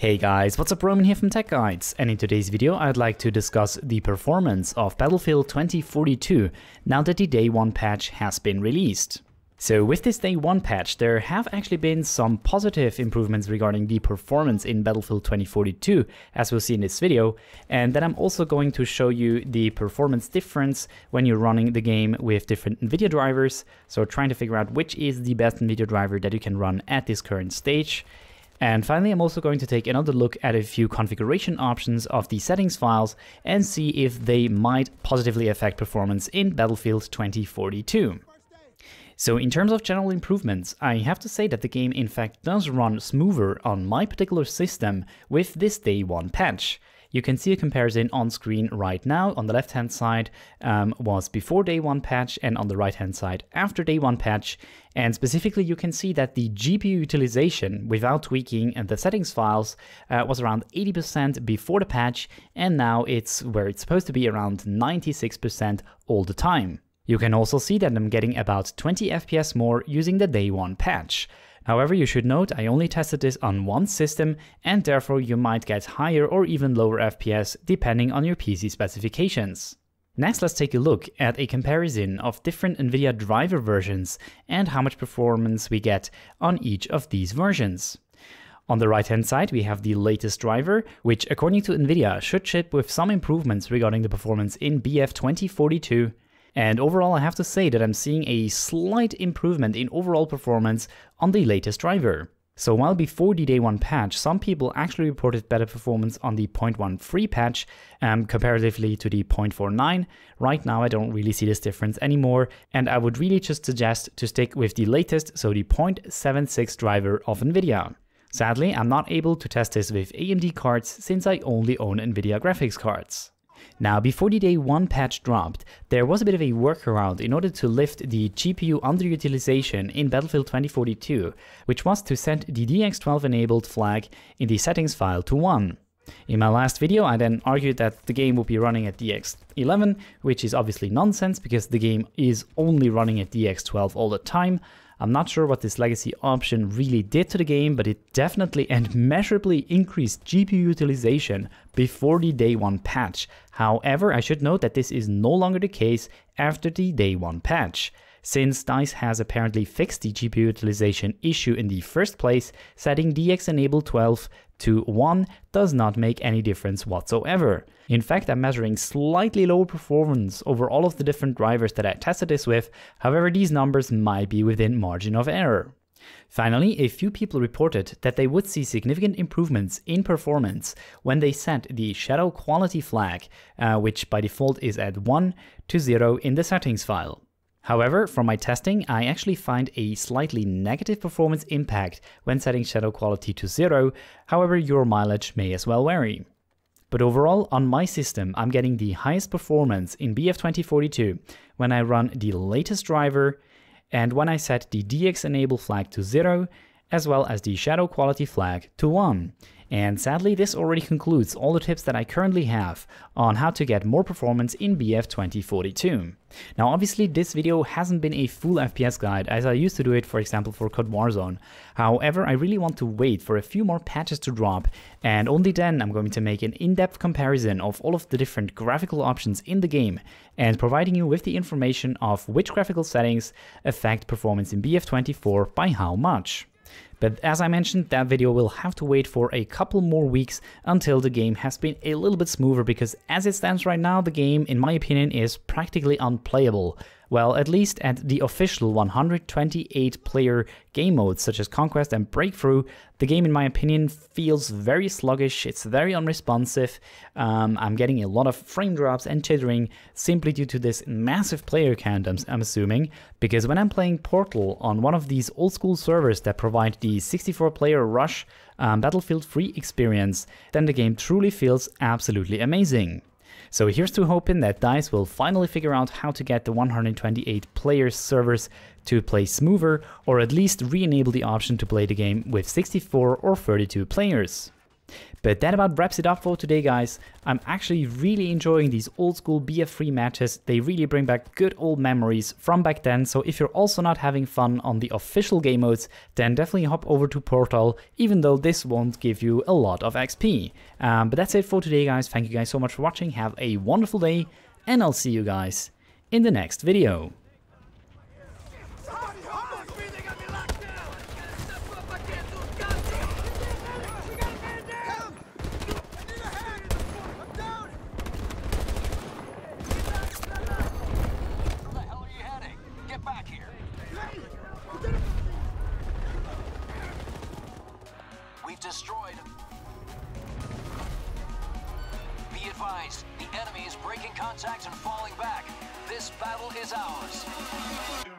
Hey guys, what's up, Roman here from Tech Guides, and in today's video I'd like to discuss the performance of Battlefield 2042 now that the Day 1 patch has been released. So with this Day 1 patch there have actually been some positive improvements regarding the performance in Battlefield 2042, as we'll see in this video, and then I'm also going to show you the performance difference when you're running the game with different Nvidia drivers, so trying to figure out which is the best Nvidia driver that you can run at this current stage. And finally, I'm also going to take another look at a few configuration options of the settings files and see if they might positively affect performance in Battlefield 2042. So in terms of general improvements, I have to say that the game in fact does run smoother on my particular system with this Day 1 patch. You can see a comparison on screen right now. On the left hand side was before Day 1 patch, and on the right hand side after Day 1 patch. And specifically you can see that the GPU utilization without tweaking the settings files was around 80% before the patch, and now it's where it's supposed to be, around 96% all the time. You can also see that I'm getting about 20 FPS more using the Day 1 patch. However, you should note I only tested this on one system, and therefore you might get higher or even lower FPS depending on your PC specifications. Next, let's take a look at a comparison of different Nvidia driver versions and how much performance we get on each of these versions. On the right hand side we have the latest driver, which according to Nvidia should ship with some improvements regarding the performance in BF 2042. And overall I have to say that I'm seeing a slight improvement in overall performance on the latest driver. So while before the Day 1 patch some people actually reported better performance on the 0.13 patch comparatively to the 0.49, right now I don't really see this difference anymore, and I would really just suggest to stick with the latest, so the 0.76 driver of Nvidia. Sadly, I'm not able to test this with AMD cards since I only own Nvidia graphics cards. Now, before the Day 1 patch dropped, there was a bit of a workaround in order to lift the GPU underutilization in Battlefield 2042, which was to set the DX12 enabled flag in the settings file to 1. In my last video I then argued that the game would be running at DX11, which is obviously nonsense because the game is only running at DX12 all the time. I'm not sure what this legacy option really did to the game, but it definitely and measurably increased GPU utilization before the Day 1 patch. However, I should note that this is no longer the case after the Day 1 patch. Since DICE has apparently fixed the GPU utilization issue in the first place, setting DX enable 12 to 1 does not make any difference whatsoever. In fact, I'm measuring slightly lower performance over all of the different drivers that I tested this with, however these numbers might be within margin of error. Finally, a few people reported that they would see significant improvements in performance when they set the shadow quality flag, which by default is at 1, to 0 in the settings file. However, from my testing, I actually find a slightly negative performance impact when setting shadow quality to 0, however your mileage may as well vary. But overall, on my system I'm getting the highest performance in BF 2042 when I run the latest driver, and when I set the DX enable flag to 0, as well as the shadow quality flag to 1. And sadly this already concludes all the tips that I currently have on how to get more performance in BF 2042. Now obviously this video hasn't been a full FPS guide as I used to do it, for example, for Cod Warzone. However, I really want to wait for a few more patches to drop, and only then I'm going to make an in-depth comparison of all of the different graphical options in the game and providing you with the information of which graphical settings affect performance in BF 24 by how much. But as I mentioned, that video will have to wait for a couple more weeks until the game has been a little bit smoother, because as it stands right now, the game, in my opinion, is practically unplayable. Well, at least at the official 128 player game modes such as Conquest and Breakthrough, the game, in my opinion, feels very sluggish, it's very unresponsive. I'm getting a lot of frame drops and jittering simply due to this massive player count, I'm assuming, because when I'm playing Portal on one of these old school servers that provide the 64 player Rush Battlefield 3 experience, then the game truly feels absolutely amazing. So here's to hoping that DICE will finally figure out how to get the 128 player servers to play smoother, or at least re-enable the option to play the game with 64 or 32 players. But that about wraps it up for today, guys. I'm actually really enjoying these old school BF3 matches. They really bring back good old memories from back then. So if you're also not having fun on the official game modes, then definitely hop over to Portal, even though this won't give you a lot of XP. But that's it for today, guys. Thank you guys so much for watching. Have a wonderful day, and I'll see you guys in the next video. Destroyed. Be advised, the enemy is breaking contacts and falling back. This battle is ours.